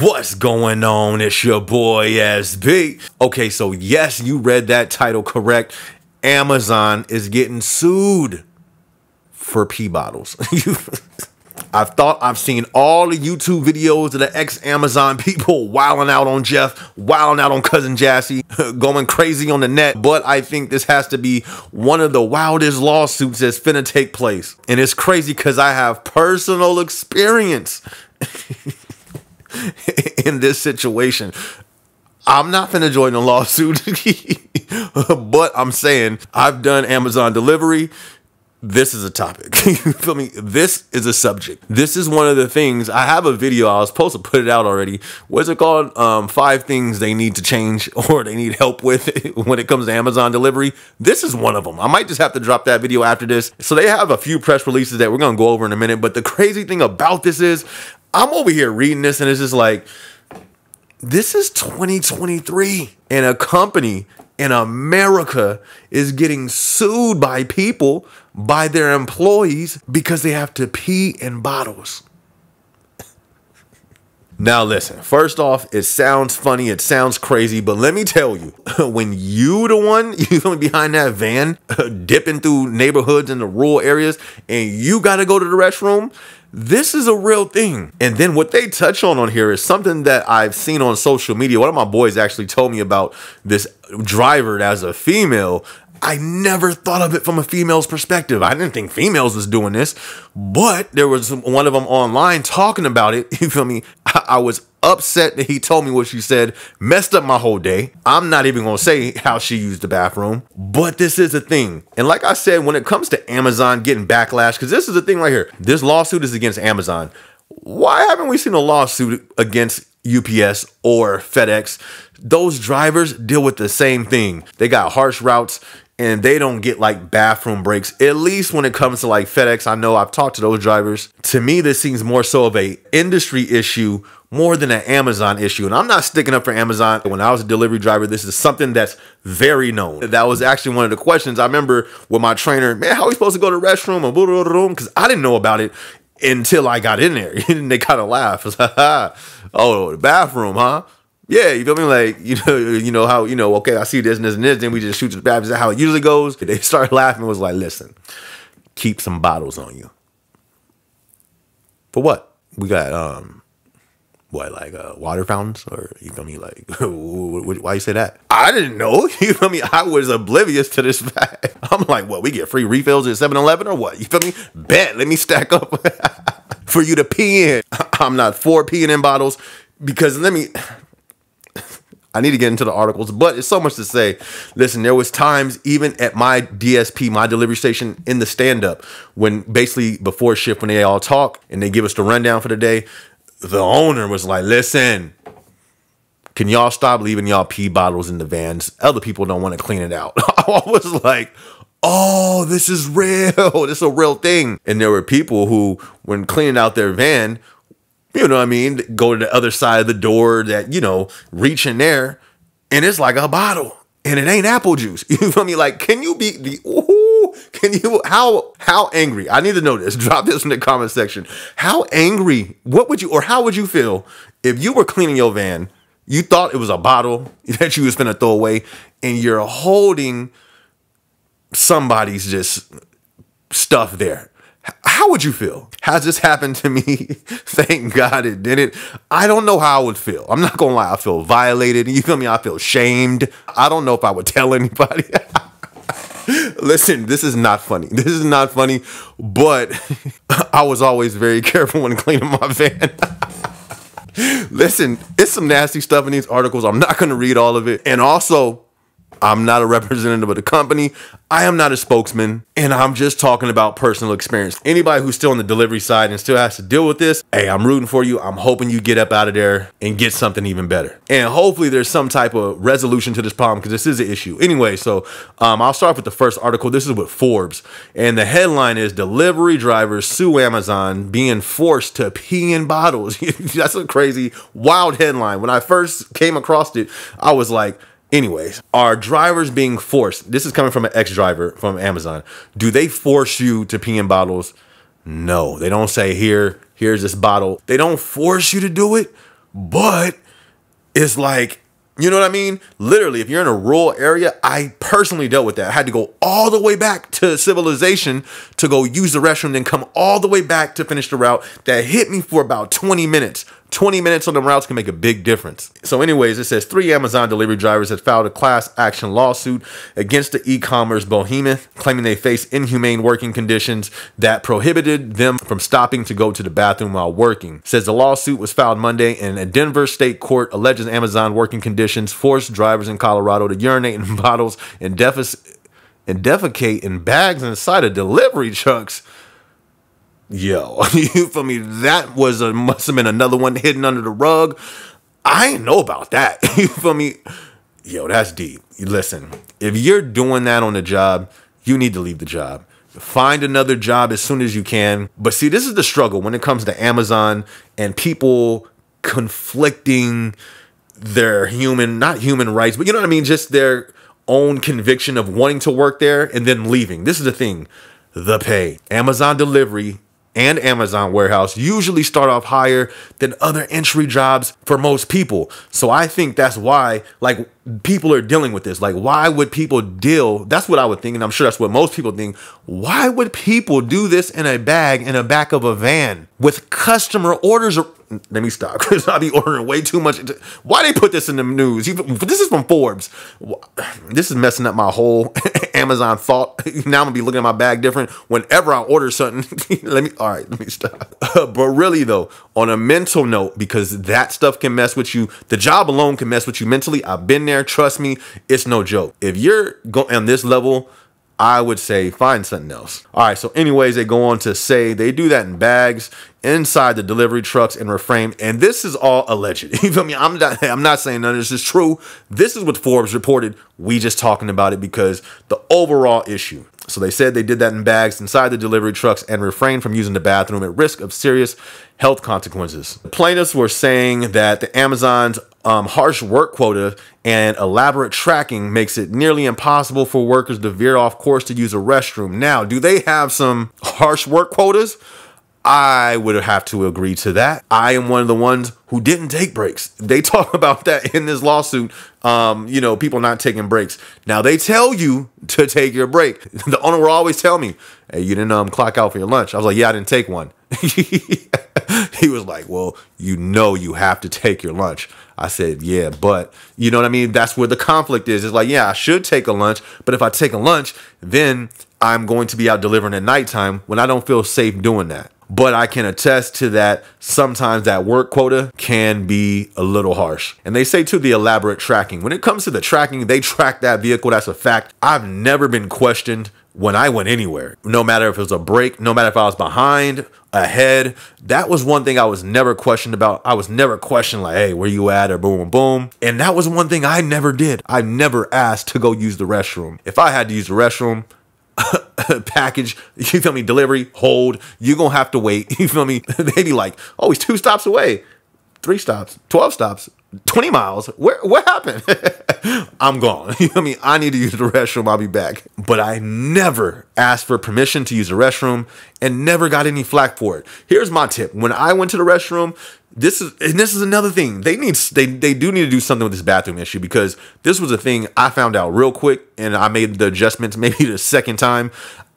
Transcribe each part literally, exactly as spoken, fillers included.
What's going on? It's your boy S B. Okay, so yes, you read that title correct. Amazon is getting sued for pee bottles. I thought I've seen all the YouTube videos of the ex-Amazon people wilding out on Jeff, wilding out on Cousin Jassy, going crazy on the net. But I think this has to be one of the wildest lawsuits that's finna take place. And it's crazy because I have personal experience in this situation. I'm not finna join the lawsuit, but I'm saying I've done Amazon delivery. This is a topic. You feel me? This is a subject. This is one of the things. I have a video. I was supposed to put it out already. What's it called? Um, five things they need to change or they need help with when it comes to Amazon delivery. This is one of them. I might just have to drop that video after this. So they have a few press releases that we're going to go over in a minute. But the crazy thing about this is I'm over here reading this and it's just like, this is twenty twenty-three and a company in America is getting sued by people, by their employees, because they have to pee in bottles. Now listen, first off, it sounds funny, it sounds crazy, but let me tell you, when you the one, you going behind that van, dipping through neighborhoods in the rural areas, and you gotta go to the restroom, this is a real thing. And then what they touch on on here is something that I've seen on social media. One of my boys actually told me about this driver as a female. I never thought of it from a female's perspective. I didn't think females was doing this, but there was one of them online talking about it. You feel me? I, I was upset that he told me what she said. Messed up my whole day. I'm not even going to say how she used the bathroom, but this is a thing. And like I said, when it comes to Amazon getting backlash, because this is the thing right here. This lawsuit is against Amazon. Why haven't we seen a lawsuit against U P S or FedEx? Those drivers deal with the same thing. They got harsh routes. And they don't get like bathroom breaks, at least when it comes to like FedEx. I know I've talked to those drivers. To me, this seems more so of a industry issue more than an Amazon issue. And I'm not sticking up for Amazon. When I was a delivery driver, this is something that's very known. That was actually one of the questions. I remember with my trainer, man, how are we supposed to go to the restroom? Because I didn't know about it until I got in there. And they kind of laughed. It's like, oh, the bathroom, huh? Yeah, you feel me? Like, you know, you know how, you know, okay, I see this and this and this, then we just shoot to the bathroom. Is that how it usually goes? They started laughing and was like, listen, keep some bottles on you. For what? We got, um, what, like uh, water fountains? Or, you feel me, like, why you say that? I didn't know. You feel me? I was oblivious to this fact. I'm like, what, we get free refills at seven eleven or what? You feel me? Bet, let me stack up for you to pee in. I'm not for peeing in bottles because let me... I need to get into the articles, but it's so much to say. Listen, there was times even at my D S P, my delivery station in the stand-up, when basically before shift, when they all talk and they give us the rundown for the day, the owner was like, listen, can y'all stop leaving y'all pee bottles in the vans? Other people don't want to clean it out. I was like, oh, this is real. This is a real thing. And there were people who, when cleaning out their van, you know what I mean, go to the other side of the door that, you know, reach in there and it's like a bottle and it ain't apple juice. You feel me? Like, can you be the, ooh, can you, how, how angry? I need to know this. Drop this in the comment section. How angry, what would you, or how would you feel if you were cleaning your van, you thought it was a bottle that you was going to throw away and you're holding somebody's just stuff there? How would you feel? Has this happened to me? Thank God it didn't. I don't know how I would feel. I'm not gonna lie. I feel violated. You feel me? I feel shamed. I don't know if I would tell anybody. Listen, this is not funny. This is not funny, but I was always very careful when cleaning my van. Listen, it's some nasty stuff in these articles. I'm not gonna read all of it. And also, I'm not a representative of the company. I am not a spokesman. And I'm just talking about personal experience. Anybody who's still on the delivery side and still has to deal with this, hey, I'm rooting for you. I'm hoping you get up out of there and get something even better. And hopefully there's some type of resolution to this problem because this is an issue. Anyway, so um, I'll start with the first article. This is with Forbes. And the headline is Delivery Drivers Sue Amazon Being Forced to Pee in Bottles. That's a crazy, wild headline. When I first came across it, I was like, anyways, are drivers being forced? This is coming from an ex-driver from Amazon. Do they force you to pee in bottles? No, they don't say here, here's this bottle. They don't force you to do it, But it's like, you know what I mean? Literally, if you're in a rural area, I personally dealt with that. I had to go all the way back to civilization to go use the restroom, then come all the way back to finish the route. That hit me for about twenty minutes. twenty minutes on the routes can make a big difference. So anyways, it says three Amazon delivery drivers had filed a class action lawsuit against the e-commerce behemoth, claiming they face inhumane working conditions that prohibited them from stopping to go to the bathroom while working. It says the lawsuit was filed Monday in a Denver state court, alleges Amazon working conditions forced drivers in Colorado to urinate in bottles and, defec- and defecate in bags inside of delivery trucks. Yo, you feel me? That was a must have been another one hidden under the rug. I ain't know about that. You feel me? Yo, that's deep. Listen, if you're doing that on the job, you need to leave the job. Find another job as soon as you can. But see, this is the struggle when it comes to Amazon and people conflicting their human, not human rights, but you know what I mean? Just their own conviction of wanting to work there and then leaving. This is the thing. The pay. Amazon delivery and Amazon warehouse usually start off higher than other entry jobs for most people. So I think that's why, like, people are dealing with this. Like, why would people deal? That's what I would think. And I'm sure that's what most people think. Why would people do this in a bag in the back of a van with customer orders? Or, let me stop because I'll be ordering way too much. Why they put this in the news? This is from Forbes. This is messing up my whole Amazon thought. Now I'm gonna be looking at my bag different whenever I order something. Let me, all right, let me stop. But really though, on a mental note, because that stuff can mess with you. The job alone can mess with you mentally. I've been there. Trust me, it's no joke. If you're going on this level, I would say find something else. All right. So anyways, they go on to say they do that in bags inside the delivery trucks and refrain. And this is all alleged. You feel me? I'm not, I'm not saying none of this is true. This is what Forbes reported. We just talking about it because the overall issue. So they said they did that in bags inside the delivery trucks and refrained from using the bathroom at risk of serious health consequences. The plaintiffs were saying that the Amazon's um, harsh work quota and elaborate tracking makes it nearly impossible for workers to veer off course to use a restroom. Now, do they have some harsh work quotas? I would have to agree to that. I am one of the ones who didn't take breaks. They talk about that in this lawsuit. Um, you know, people not taking breaks. Now they tell you to take your break. The owner will always tell me, hey, you didn't um, clock out for your lunch. I was like, yeah, I didn't take one. He was like, well, you know, you have to take your lunch. I said, yeah, but you know what I mean? That's where the conflict is. It's like, yeah, I should take a lunch. But if I take a lunch, then I'm going to be out delivering at nighttime when I don't feel safe doing that. But I can attest to that sometimes that work quota can be a little harsh. And they say too, the elaborate tracking. When it comes to the tracking, they track that vehicle. That's a fact. I've never been questioned when I went anywhere, no matter if it was a break, no matter if I was behind, ahead. That was one thing I was never questioned about. I was never questioned like, hey, where you at? Or boom, boom. And that was one thing I never did. I never asked to go use the restroom. If I had to use the restroom, package, you feel me, delivery, hold, you're gonna have to wait, you feel me? They be like, oh, he's two stops away, three stops, twelve stops, twenty miles, where, what happened? I'm gone, you feel me? I need to use the restroom, I'll be back. But I never asked for permission to use the restroom and never got any flack for it. Here's my tip, when I went to the restroom, this is, and this is another thing, they need, they, they do need to do something with this bathroom issue, because this was a thing I found out real quick and I made the adjustments maybe the second time.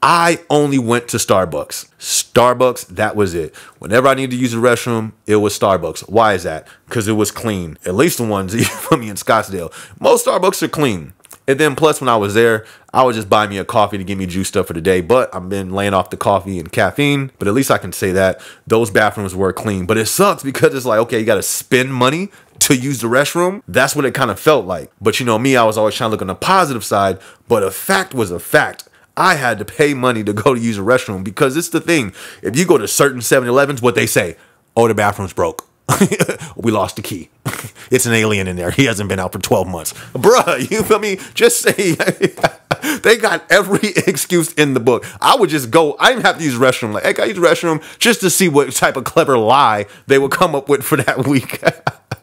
I only went to Starbucks. Starbucks, that was it. Whenever I needed to use the restroom, it was Starbucks. Why is that? Because it was clean. At least the ones from me in Scottsdale. Most Starbucks are clean. And then plus when I was there, I would just buy me a coffee to get me juiced up for the day. But I've been laying off the coffee and caffeine. But at least I can say that those bathrooms were clean. But it sucks because it's like, okay, you got to spend money to use the restroom. That's what it kind of felt like. But you know me, I was always trying to look on the positive side. But a fact was a fact. I had to pay money to go to use a restroom because it's the thing. If you go to certain seven elevens, what they say, oh, the bathroom's broke. We lost the key. It's an alien in there. He hasn't been out for twelve months. Bruh, you feel me? Just say, they got every excuse in the book. I would just go. I didn't have to use the restroom. Like, hey, can I use the restroom? Just to see what type of clever lie they would come up with for that week.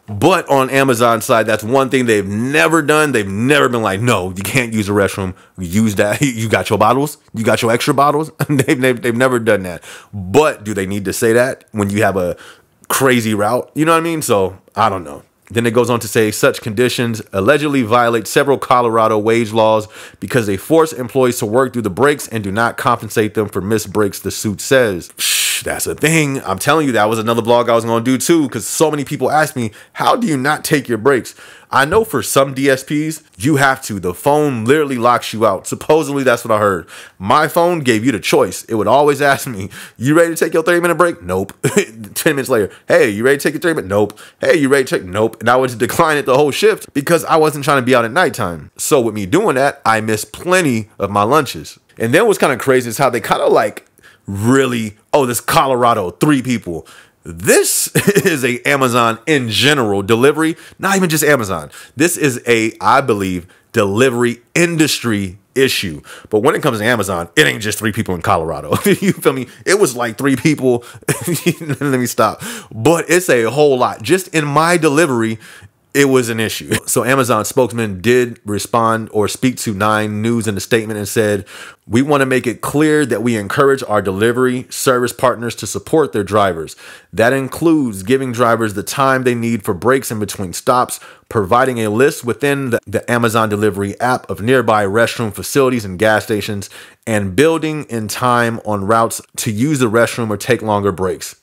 But on Amazon's side, that's one thing they've never done. They've never been like, no, you can't use the restroom. Use that. You got your bottles. You got your extra bottles. they've, they've, they've never done that. But do they need to say that when you have a crazy route. You know what I mean? So I don't know. Then it goes on to say such conditions allegedly violate several Colorado wage laws because they force employees to work through the breaks and do not compensate them for missed breaks, the suit says. That's a thing. I'm telling you, that was another blog I was going to do too, because so many people ask me, how do you not take your breaks? I know for some D S Ps, you have to. The phone literally locks you out. Supposedly, that's what I heard. My phone gave you the choice. It would always ask me, you ready to take your thirty-minute break? Nope. ten minutes later, hey, you ready to take your thirty minute? Nope. Hey, you ready to take? Nope. And I would decline it the whole shift because I wasn't trying to be out at nighttime. So with me doing that, I missed plenty of my lunches. And then what's kind of crazy is how they kind of like, really, oh, this Colorado, three people. This is a Amazon in general delivery, not even just Amazon. This is a, I believe, delivery industry issue. But when it comes to Amazon, it ain't just three people in Colorado. You feel me? It was like three people. Let me stop. But it's a whole lot. Just in my delivery, it was an issue. So Amazon spokesman did respond or speak to Nine News in a statement and said, we want to make it clear that we encourage our delivery service partners to support their drivers. That includes giving drivers the time they need for breaks in between stops, providing a list within the, the Amazon delivery app of nearby restroom facilities and gas stations, and building in time on routes to use the restroom or take longer breaks.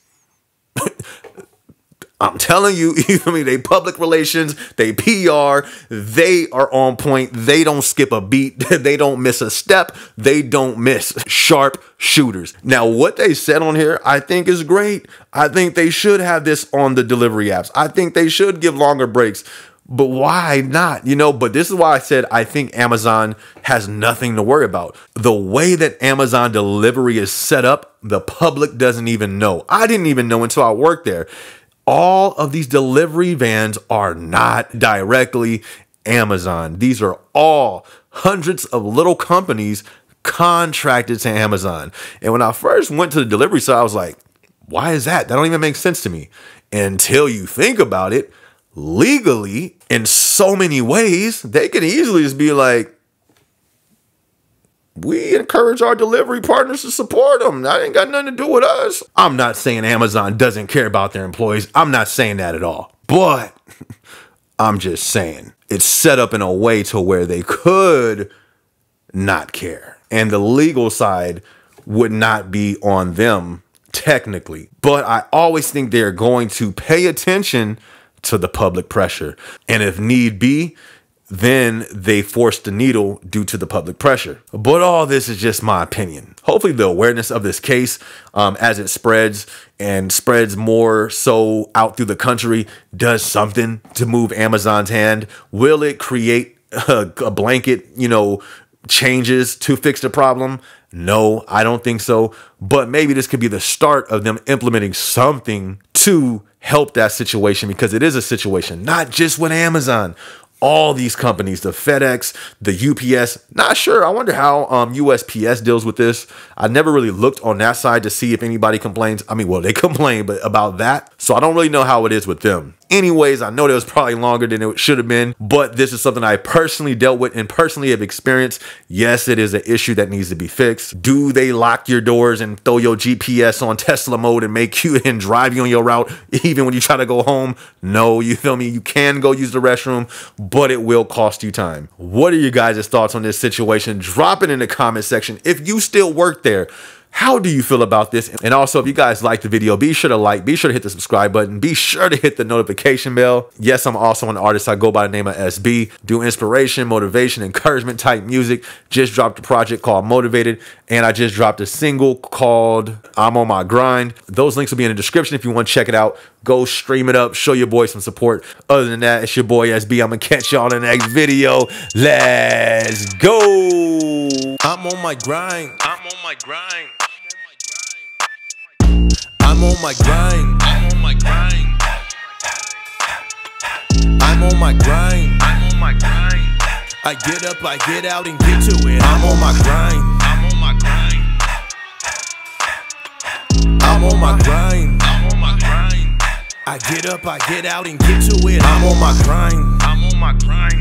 I'm telling you, you feel me? They public relations, they P R, they are on point. They don't skip a beat. They don't miss a step. They don't miss. Sharp shooters. Now, what they said on here, I think is great. I think they should have this on the delivery apps. I think they should give longer breaks. But why not? You know, but this is why I said I think Amazon has nothing to worry about. The way that Amazon delivery is set up, the public doesn't even know. I didn't even know until I worked there. All of these delivery vans are not directly Amazon. These are all hundreds of little companies contracted to Amazon. And when I first went to the delivery side, I was like, why is that? That don't even make sense to me. Until you think about it, legally, in so many ways, they can easily just be like, we encourage our delivery partners to support them. That ain't got nothing to do with us. I'm not saying Amazon doesn't care about their employees. I'm not saying that at all. But I'm just saying it's set up in a way to where they could not care. And the legal side would not be on them technically. But I always think they're going to pay attention to the public pressure. And if need be, then they forced the needle due to the public pressure. But all this is just my opinion. Hopefully the awareness of this case um, as it spreads and spreads more so out through the country does something to move Amazon's hand. Will it create a, a blanket, you know, changes to fix the problem? No, I don't think so. But maybe this could be the start of them implementing something to help that situation, because it is a situation, not just with Amazon. All these companies, the FedEx, the U P S, not sure. I wonder how um, U S P S deals with this. I never really looked on that side to see if anybody complains. I mean, well, they complain but about that. So I don't really know how it is with them. Anyways, I know that was probably longer than it should have been, but this is something I personally dealt with and personally have experienced. Yes, it is an issue that needs to be fixed. Do they lock your doors and throw your G P S on Tesla mode and make you and drive you on your route even when you try to go home? No, you feel me? You can go use the restroom, but it will cost you time. What are you guys' thoughts on this situation? Drop it in the comment section. If you still work there, how do you feel about this? And also, if you guys liked the video, be sure to like, be sure to hit the subscribe button, be sure to hit the notification bell. Yes, I'm also an artist. I go by the name of S B, do inspiration, motivation, encouragement type music. Just dropped a project called Motivated, and I just dropped a single called I'm On My Grind. Those links will be in the description if you want to check it out. Go stream it up, show your boy some support. Other than that, it's your boy S B. I'm gonna catch y'all in the next video. Let's go. I'm on my grind. I'm on my grind. I'm on my grind. I'm on my grind. I'm on my grind. I'm on my grind. I get up, I get out and get to it. I'm on my grind. I'm on my grind. I'm on my grind. I'm on my grind. I get up, I get out and get to it. I'm on my grind. I'm on my grind.